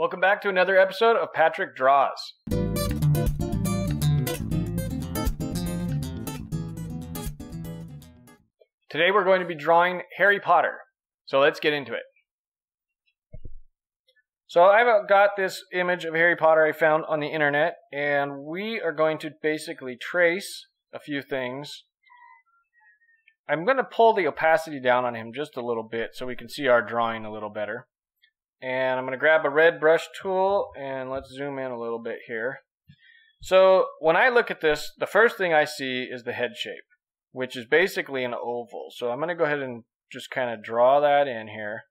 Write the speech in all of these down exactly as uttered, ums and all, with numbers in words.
Welcome back to another episode of Patrick Draws. Today we're going to be drawing Harry Potter, so let's get into it. So I've got this image of Harry Potter I found on the internet, and we are going to basically trace a few things. I'm going to pull the opacity down on him just a little bit so we can see our drawing a little better. And I'm going to grab a red brush tool and let's zoom in a little bit here. So when I look at this, the first thing I see is the head shape, which is basically an oval. So I'm going to go ahead and just kind of draw that in here.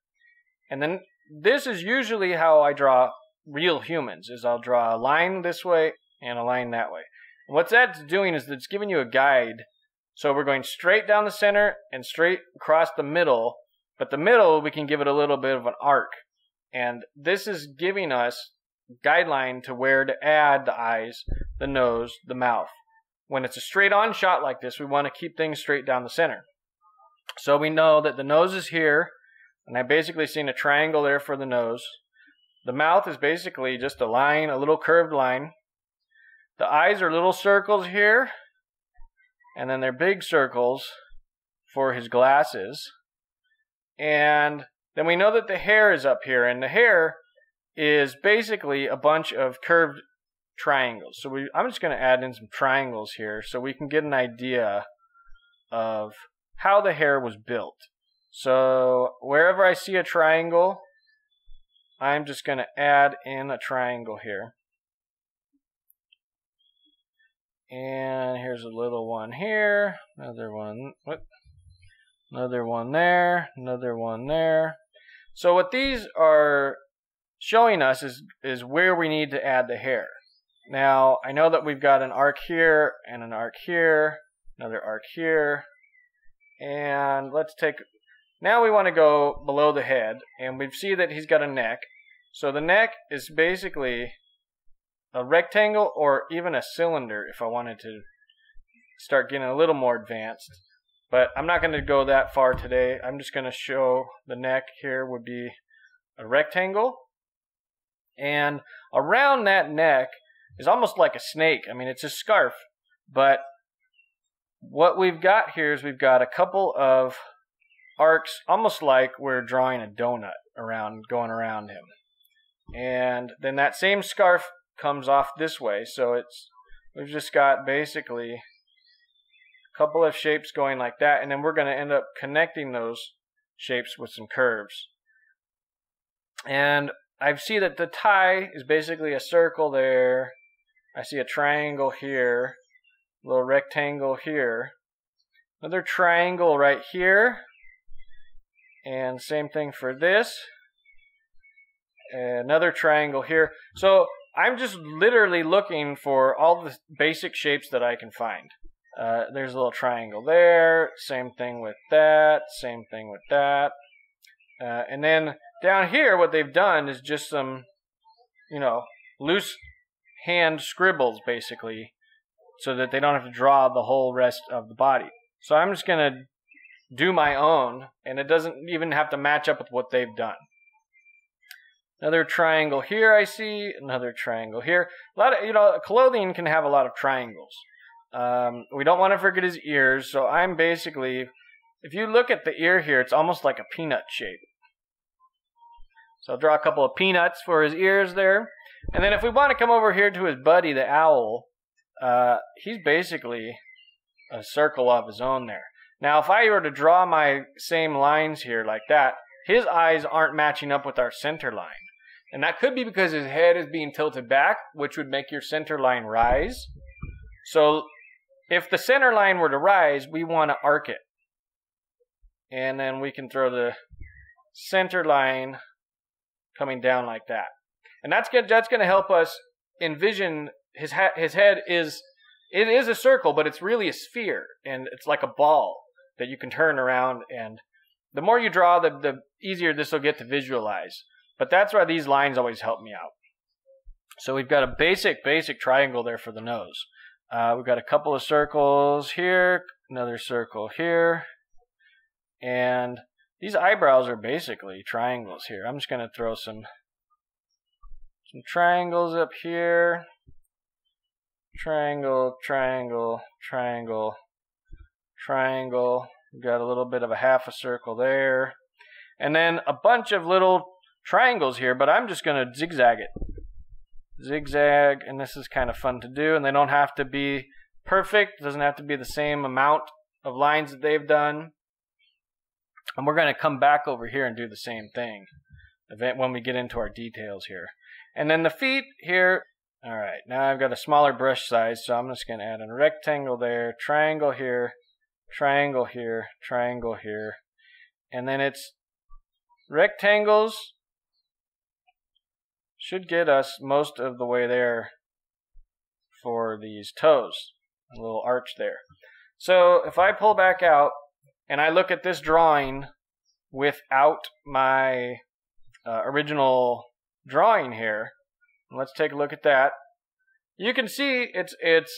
And then this is usually how I draw real humans, is I'll draw a line this way and a line that way. And what that's doing is it's giving you a guide. So we're going straight down the center and straight across the middle. But the middle, we can give it a little bit of an arc. And this is giving us guideline to where to add the eyes, the nose, the mouth. When it's a straight on shot like this, we want to keep things straight down the center. So we know that the nose is here, and I've basically seen a triangle there for the nose. The mouth is basically just a line, a little curved line. The eyes are little circles here, and then they're big circles for his glasses. And then we know that the hair is up here, and the hair is basically a bunch of curved triangles. So we, I'm just going to add in some triangles here so we can get an idea of how the hair was built. So wherever I see a triangle, I'm just going to add in a triangle here. And here's a little one here, another one, whoop, another one there, another one there. So what these are showing us is, is where we need to add the hair. Now, I know that we've got an arc here, and an arc here, another arc here. And let's take, now we want to go below the head, and we see that he's got a neck. So the neck is basically a rectangle or even a cylinder if I wanted to start getting a little more advanced. But I'm not going to go that far today. I'm just going to show the neck here would be a rectangle. And around that neck is almost like a snake. I mean, it's a scarf. But what we've got here is we've got a couple of arcs, almost like we're drawing a donut around, going around him. And then that same scarf comes off this way. So it's we've just got basically couple of shapes going like that, and then we're going to end up connecting those shapes with some curves. And I see that the tie is basically a circle there. I see a triangle here, a little rectangle here, another triangle right here, and same thing for this, another triangle here. So I'm just literally looking for all the basic shapes that I can find. Uh, there's a little triangle there, same thing with that, same thing with that. Uh, and then down here what they've done is just some, you know, loose hand scribbles basically so that they don't have to draw the whole rest of the body. So I'm just going to do my own, and it doesn't even have to match up with what they've done. Another triangle here I see, another triangle here. A lot of, you know, clothing can have a lot of triangles. Um, we don't want to forget his ears, so I'm basically, if you look at the ear here, it's almost like a peanut shape. So I'll draw a couple of peanuts for his ears there. And then if we want to come over here to his buddy, the owl, uh, he's basically a circle of his own there. Now, if I were to draw my same lines here like that, his eyes aren't matching up with our center line. And that could be because his head is being tilted back, which would make your center line rise. So if the center line were to rise, we want to arc it. And then we can throw the center line coming down like that. And that's good, that's going to help us envision his ha his head is it is a circle, but it's really a sphere, and it's like a ball that you can turn around, and the more you draw, the the easier this will get to visualize. But that's why these lines always help me out. So we've got a basic basic triangle there for the nose. Uh, we've got a couple of circles here, another circle here, and these eyebrows are basically triangles here. I'm just going to throw some some triangles up here. Triangle, triangle, triangle, triangle. We've got a little bit of a half a circle there. And then a bunch of little triangles here, but I'm just going to zigzag it. Zigzag, and this is kind of fun to do, and they don't have to be perfect. It doesn't have to be the same amount of lines that they've done. And we're going to come back over here and do the same thing when we get into our details here. And then the feet here. All right, now I've got a smaller brush size, so I'm just going to add a rectangle there, triangle here, triangle here, triangle here. And then it's rectangles should get us most of the way there for these toes, a little arch there. So if I pull back out and I look at this drawing without my uh, original drawing here, let's take a look at that. You can see it's it's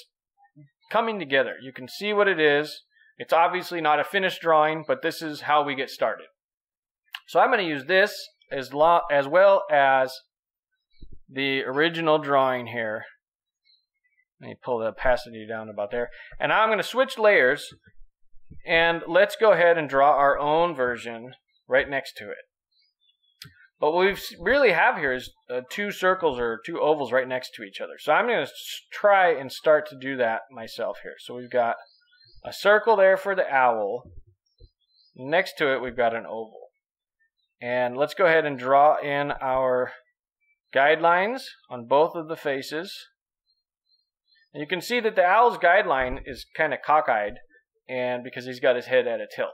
coming together. You can see what it is. It's obviously not a finished drawing, but this is how we get started. So I'm going to use this as lo- as well as the original drawing here. Let me pull the opacity down about there. And I'm going to switch layers, and let's go ahead and draw our own version right next to it. But what we really have here is uh, two circles or two ovals right next to each other. So I'm going to try and start to do that myself here. So we've got a circle there for the owl. Next to it, we've got an oval. And let's go ahead and draw in our guidelines on both of the faces. And you can see that the owl's guideline is kind of cockeyed, and because he's got his head at a tilt.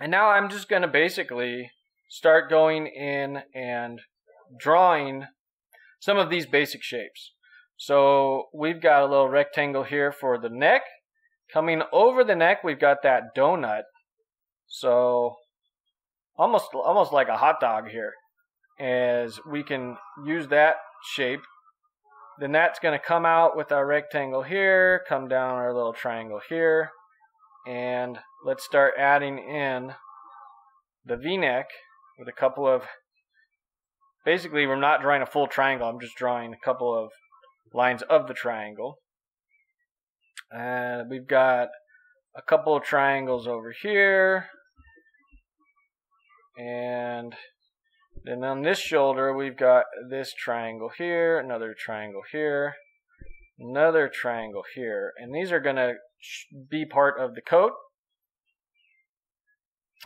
And now I'm just going to basically start going in and drawing some of these basic shapes. So we've got a little rectangle here for the neck. Coming over the neck, we've got that donut. So almost almost like a hot dog here, as we can use that shape. Then that's going to come out with our rectangle here, come down our little triangle here, and let's start adding in the V-neck with a couple of, basically we're not drawing a full triangle, I'm just drawing a couple of lines of the triangle. Uh, we've got a couple of triangles over here, and then on this shoulder we've got this triangle here, another triangle here, another triangle here, and these are going to be part of the coat.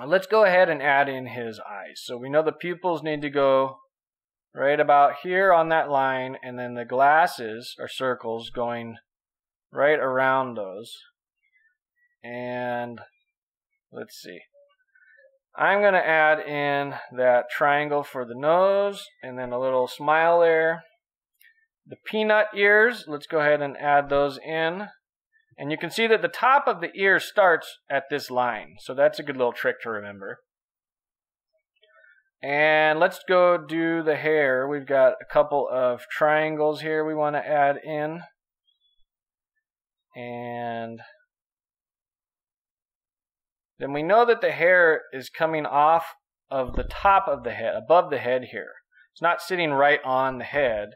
Let's go ahead and add in his eyes. So we know the pupils need to go right about here on that line, and then the glasses or circles going right around those. And let's see. I'm going to add in that triangle for the nose, and then a little smile there. The peanut ears, let's go ahead and add those in. And you can see that the top of the ear starts at this line, so that's a good little trick to remember. And let's go do the hair. We've got a couple of triangles here we want to add in. And then we know that the hair is coming off of the top of the head, above the head here. It's not sitting right on the head.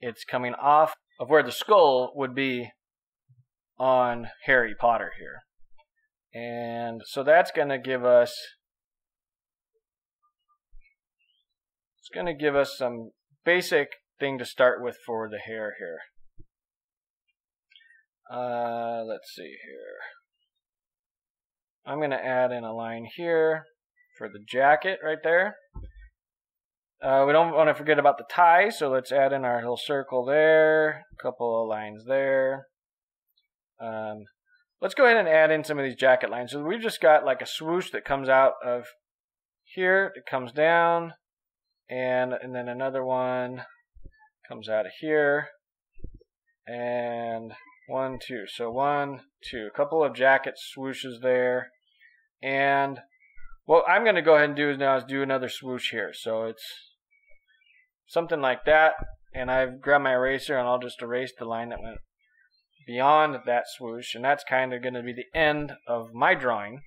It's coming off of where the skull would be on Harry Potter here. And so that's going to give us, it's going to give us some basic thing to start with for the hair here. Uh, let's see here. I'm going to add in a line here for the jacket right there. Uh, we don't want to forget about the tie, so let's add in our little circle there, a couple of lines there. Um, let's go ahead and add in some of these jacket lines. So we've just got like a swoosh that comes out of here, it comes down, and, and then another one comes out of here, and one, two. So one, two. A couple of jacket swooshes there. And what I'm going to go ahead and do is now is do another swoosh here. So it's something like that. And I've grabbed my eraser and I'll just erase the line that went beyond that swoosh. And that's kind of going to be the end of my drawing.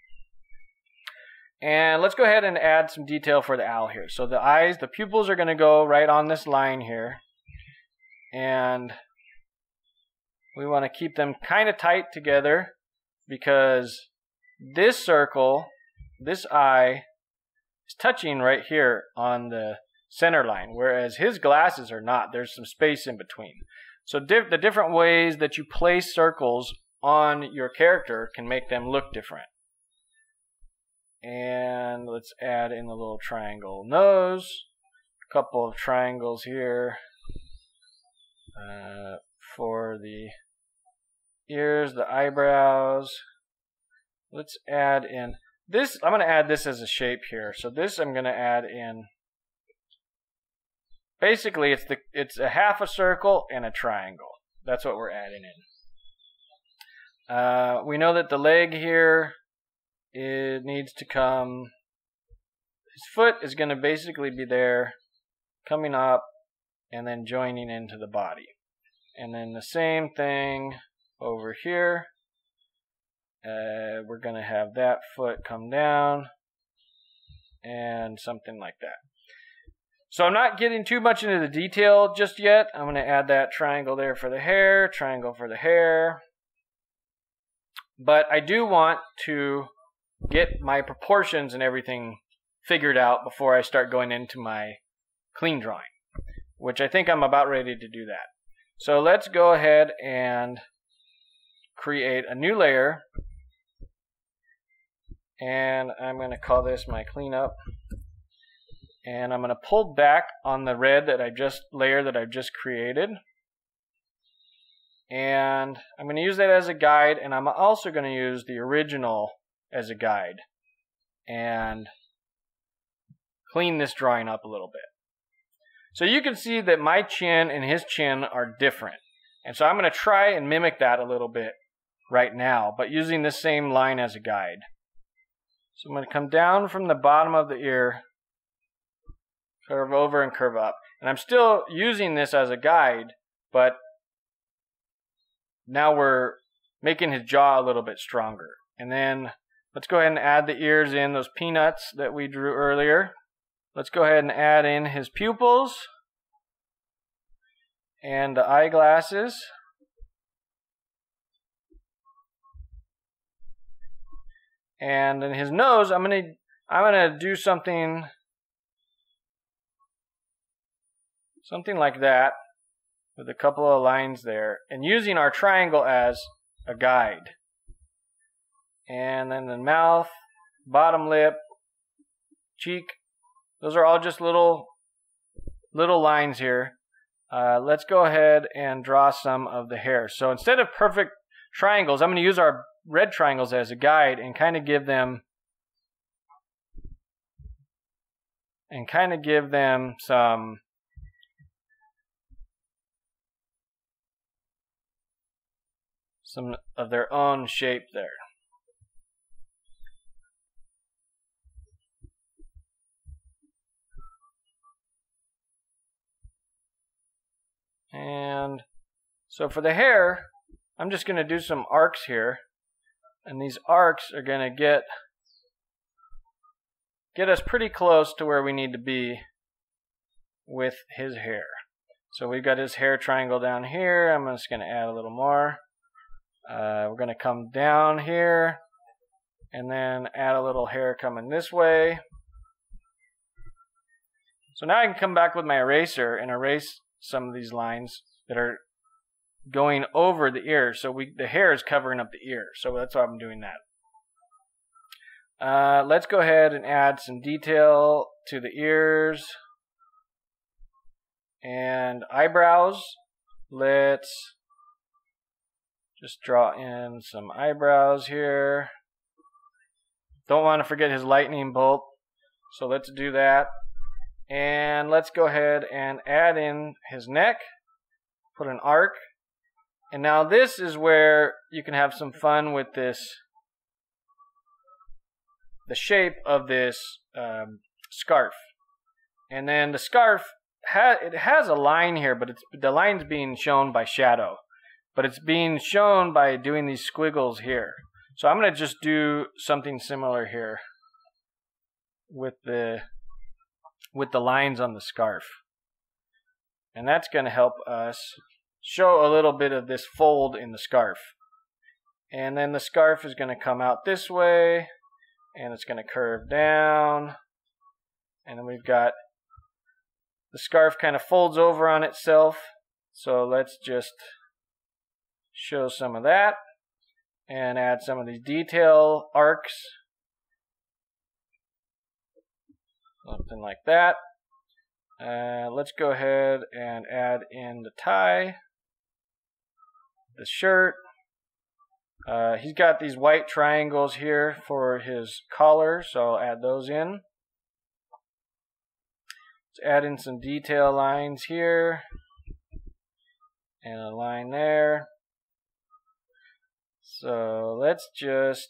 And let's go ahead and add some detail for the owl here. So the eyes, the pupils are going to go right on this line here. And we want to keep them kind of tight together because this circle, this eye, is touching right here on the center line, whereas his glasses are not. There's some space in between. So diff the different ways that you place circles on your character can make them look different. And let's add in a little triangle nose, a couple of triangles here uh, for the ears, the eyebrows. Let's add in this. I'm going to add this as a shape here. So this I'm going to add in. Basically, it's the it's a half a circle and a triangle. That's what we're adding in. Uh, we know that the leg here. It needs to come, his foot is going to basically be there, coming up, and then joining into the body. And then the same thing over here. Uh, we're going to have that foot come down, and something like that. So I'm not getting too much into the detail just yet. I'm going to add that triangle there for the hair, triangle for the hair. But I do want to get my proportions and everything figured out before I start going into my clean drawing, which I think I'm about ready to do that. So let's go ahead and create a new layer, and I'm going to call this my cleanup, and I'm going to pull back on the red that I just layer that I've just created, and I'm going to use that as a guide, and I'm also going to use the original as a guide and clean this drawing up a little bit. So you can see that my chin and his chin are different, and so I'm going to try and mimic that a little bit right now, but using this same line as a guide. So I'm going to come down from the bottom of the ear, curve over and curve up, and I'm still using this as a guide, but now we're making his jaw a little bit stronger. And then let's go ahead and add the ears in, those peanuts that we drew earlier. Let's go ahead and add in his pupils and the eyeglasses. And in his nose, I'm gonna I'm gonna do something something like that with a couple of lines there, and using our triangle as a guide. And then the mouth, bottom lip, cheek. Those are all just little little lines here. Uh, let's go ahead and draw some of the hair. So instead of perfect triangles, I'm going to use our red triangles as a guide and kind of give them and kind of give them some some of their own shape there. And so for the hair, I'm just going to do some arcs here, and these arcs are going to get get us pretty close to where we need to be with his hair. So we've got his hair triangle down here. I'm just going to add a little more. Uh, we're going to come down here, and then add a little hair coming this way. So now I can come back with my eraser and erase some of these lines that are going over the ear, so we the hair is covering up the ear, so that's why I'm doing that. Uh, let's go ahead and add some detail to the ears and eyebrows. Let's just draw in some eyebrows here. Don't want to forget his lightning bolt, so let's do that. And let's go ahead and add in his neck, put an arc. And now this is where you can have some fun with this, the shape of this um, scarf. And then the scarf, ha it has a line here, but it's, the line's being shown by shadow. But it's being shown by doing these squiggles here. So I'm going to just do something similar here. with the with the lines on the scarf. And that's going to help us show a little bit of this fold in the scarf. And then the scarf is going to come out this way, and it's going to curve down. And then we've got the scarf kind of folds over on itself. So let's just show some of that and add some of these detail arcs. Something like that. Uh, let's go ahead and add in the tie, the shirt. Uh, he's got these white triangles here for his collar, so I'll add those in. Let's add in some detail lines here, and a line there. So let's just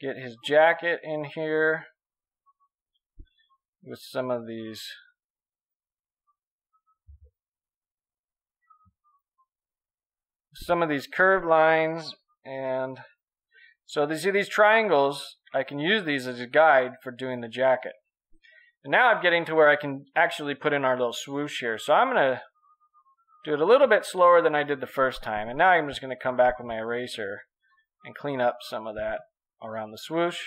get his jacket in here with some of these some of these curved lines. And so you see these triangles, I can use these as a guide for doing the jacket. And now I'm getting to where I can actually put in our little swoosh here. So I'm going to do it a little bit slower than I did the first time, and now I'm just going to come back with my eraser and clean up some of that around the swoosh.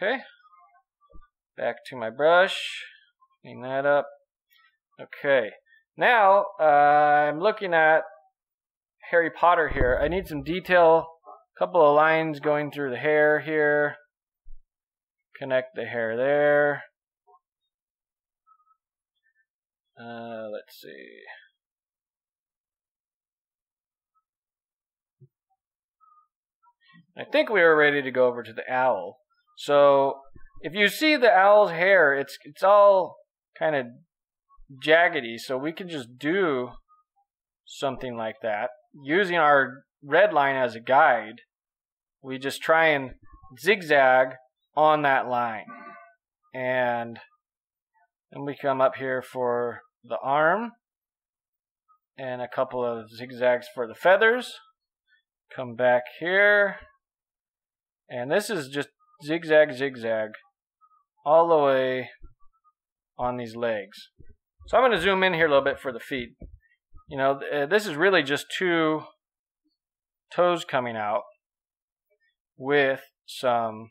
Okay, back to my brush, clean that up. Okay, now uh, I'm looking at Harry Potter here. I need some detail, a couple of lines going through the hair here, connect the hair there. Uh, let's see. I think we are ready to go over to the owl. So if you see the owl's hair, it's it's all kind of jaggedy, so we can just do something like that using our red line as a guide. We just try and zigzag on that line, and then we come up here for the arm and a couple of zigzags for the feathers. Come back here, and this is just zigzag, zigzag all the way on these legs. So I'm going to zoom in here a little bit for the feet. You know, uh, this is really just two toes coming out with some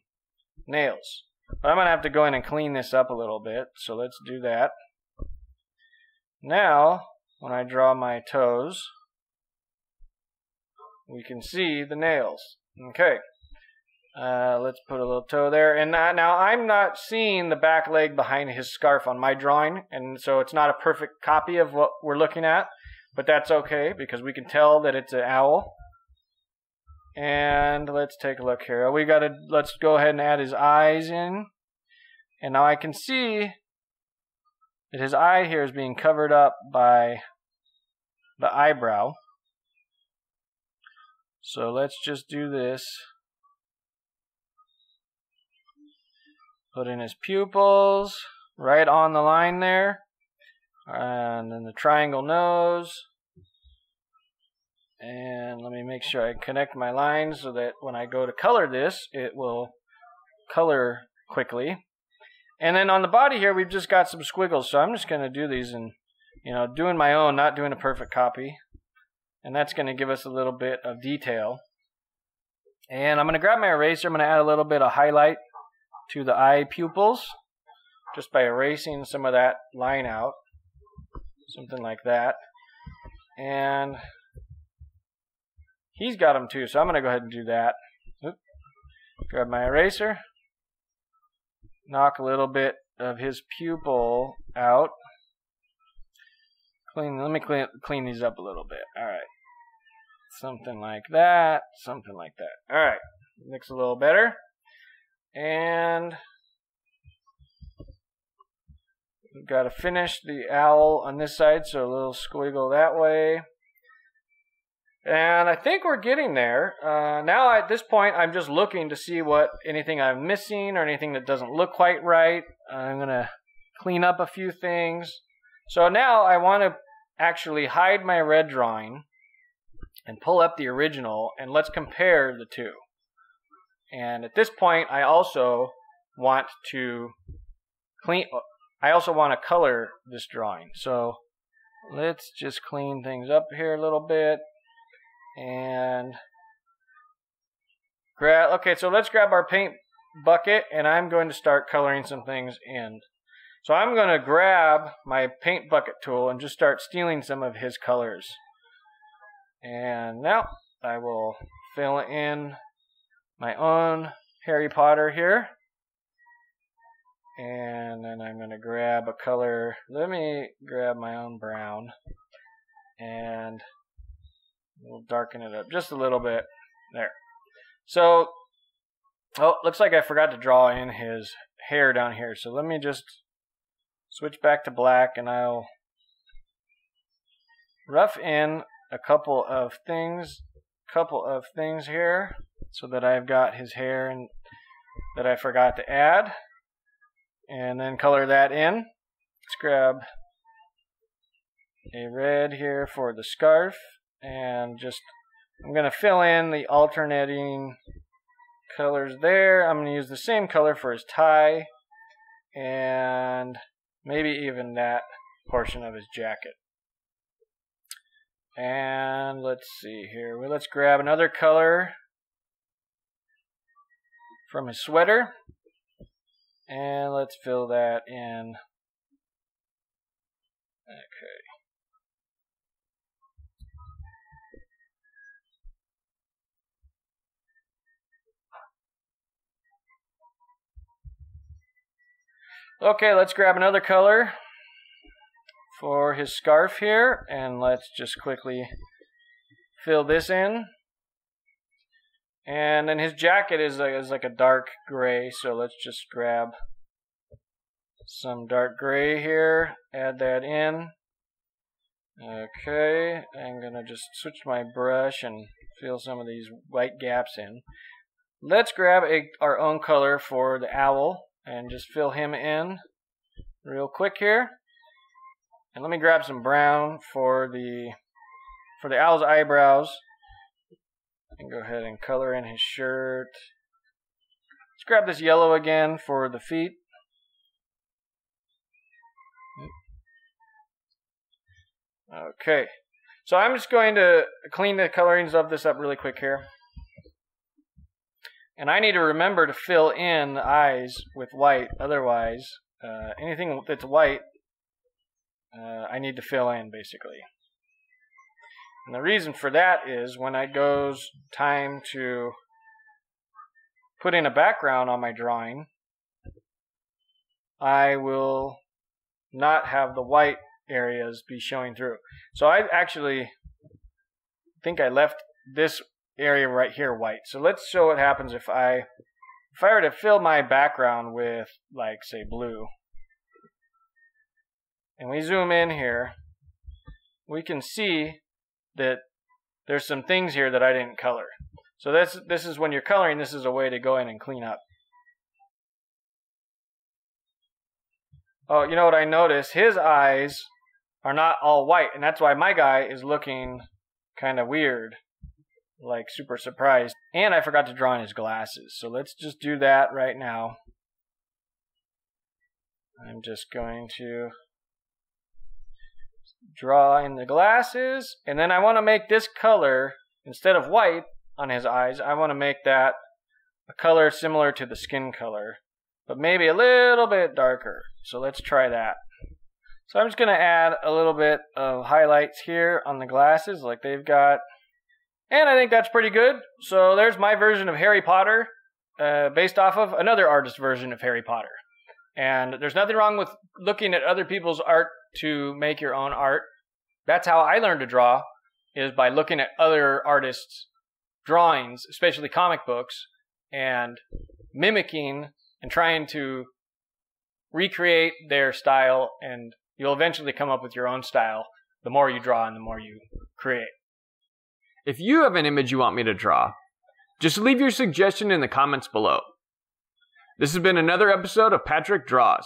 nails. But I'm going to have to go in and clean this up a little bit, so let's do that. Now, when I draw my toes, we can see the nails. Okay. Uh, let's put a little toe there. And uh, now I'm not seeing the back leg behind his scarf on my drawing, and so it's not a perfect copy of what we're looking at, but that's okay because we can tell that it's an owl. And let's take a look here. We gotta let's go ahead and add his eyes in. And now I can see that his eye here is being covered up by the eyebrow. So let's just do this. Put in his pupils, right on the line there, and then the triangle nose. And let me make sure I connect my lines so that when I go to color this, it will color quickly. And then on the body here, we've just got some squiggles, so I'm just going to do these and, you know, doing my own, not doing a perfect copy. And that's going to give us a little bit of detail. And I'm going to grab my eraser. I'm going to add a little bit of highlight to the eye pupils just by erasing some of that line out, something like that. And he's got them too, so I'm going to go ahead and do that. Oop. Grab my eraser, knock a little bit of his pupil out. Clean. Let me clean, clean these up a little bit. All right, something like that, something like that. All right, looks a little better. And we've got to finish the owl on this side, so a little squiggle that way. And I think we're getting there. Uh, now at this point, I'm just looking to see what anything I'm missing or anything that doesn't look quite right. I'm going to clean up a few things. So now I want to actually hide my red drawing and pull up the original, and let's compare the two. And at this point, I also want to clean, I also want to color this drawing. So let's just clean things up here a little bit. And grab, okay, so let's grab our paint bucket, and I'm going to start coloring some things in. So I'm going to grab my paint bucket tool and just start stealing some of his colors. And now I will fill in my own Harry Potter here. And then I'm going to grab a color. Let me grab my own brown. And we'll darken it up just a little bit. There. So, oh, looks like I forgot to draw in his hair down here. So let me just switch back to black, and I'll rough in a couple of things, couple of things here, so that I've got his hair and that I forgot to add, and then color that in. Let's grab a red here for the scarf, and just I'm going to fill in the alternating colors there. I'm going to use the same color for his tie, and maybe even that portion of his jacket. And let's see here. Well, let's grab another color from his sweater. And let's fill that in. Okay. Okay, let's grab another color for his scarf here, and let's just quickly fill this in. And then his jacket is like, is like a dark gray, so let's just grab some dark gray here, add that in. Okay, I'm gonna just switch my brush and fill some of these white gaps in. Let's grab a, our own color for the owl, and just fill him in real quick here. And let me grab some brown for the for the owl's eyebrows. And go ahead and color in his shirt. Let's grab this yellow again for the feet. Okay. So I'm just going to clean the colorings of this up really quick here. And I need to remember to fill in the eyes with white. Otherwise, uh, anything that's white, uh, I need to fill in, basically. And the reason for that is when it goes time to put in a background on my drawing, I will not have the white areas be showing through. So I actually think I left this area right here white. So let's show what happens if I if I were to fill my background with, like, say blue, and we zoom in here, we can see that there's some things here that I didn't color. So this, this is when you're coloring, this is a way to go in and clean up. Oh, you know what I noticed? His eyes are not all white, and that's why my guy is looking kind of weird, like super surprised. And I forgot to draw in his glasses, so let's just do that right now. I'm just going to draw in the glasses, and then I want to make this color, instead of white on his eyes, I want to make that a color similar to the skin color, but maybe a little bit darker. So let's try that. So I'm just going to add a little bit of highlights here on the glasses like they've got. And I think that's pretty good. So there's my version of Harry Potter, uh, based off of another artist's version of Harry Potter. And there's nothing wrong with looking at other people's art to make your own art. That's how I learned to draw, is by looking at other artists' drawings, especially comic books, and mimicking and trying to recreate their style, and you'll eventually come up with your own style the more you draw and the more you create. If you have an image you want me to draw, just leave your suggestion in the comments below. This has been another episode of Patrick Draws.